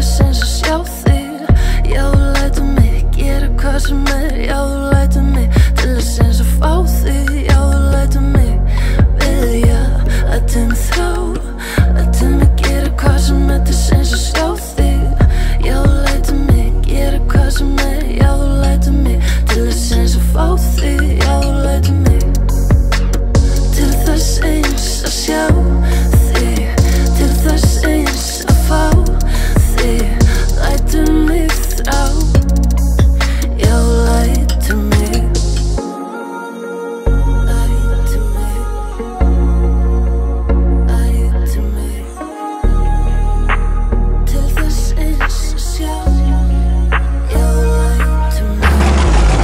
neytast eins að sjá þig. Já, þú lætur mig gera hvað sem Já, þú lætur mig til þess eins að fá þig. Já, þú lætur mig veðja að um þrá, að mig gera hvað sem neytast eins að sjá þig. Já, þú lætur mig gera hvað sem Já, þú lætur mig til þess eins að fá þig. Já, þú lætur mig til þess eins að sjá þig, til þess eins að fá þig. Lætur mig þrá, já, lætur mig, lætur mig, lætur mig. Til þess eins að sjá, já, lætur mig,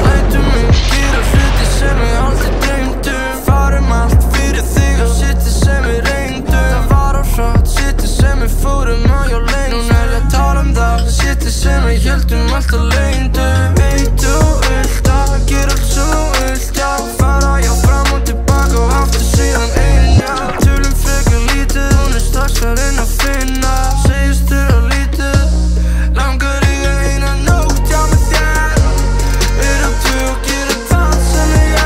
lætur mig gera hluti sem við aldrei dreymdum. Farum allt fyrir þig og sittir sem við reyndum. Það var á hratt, sittir sem við fórum á hjá leynum. Núna ég að tala það, sittir sem við héldum alltaf leyndum. Eitt og vilt að gera allt svo vilt, já. Fara já fram og tilbaka og aftur síðan ein, já. Tölum frekar lítið, hún strax að reyna að finna. Segist þurfa lítið, langar í að eina nótt, já, með þér. Erum tvö og gerum það sem við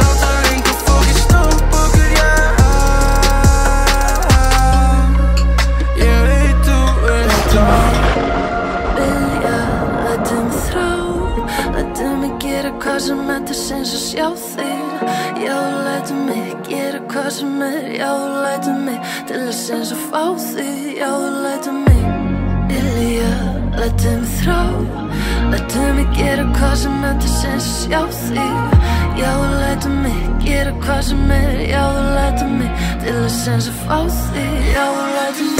Láta enga fólki stoppa okkur, já. Ég veit þú vilt að vilja, lætur mig þrá, lætur mig gera hvað sem neytast eins að sjá þig. Já, þú lætur mig gera hvað sem já, þú lætur mig til þess eins að fá þig. Já, þú lætur mig vilja, lætur mig þrá, lætur mig gera hvað sem neytast eins að sjá þig. Já, þú lætur mig gera hvað sem já, þú lætur mig til þess eins að fá þig. Já, þú lætur mig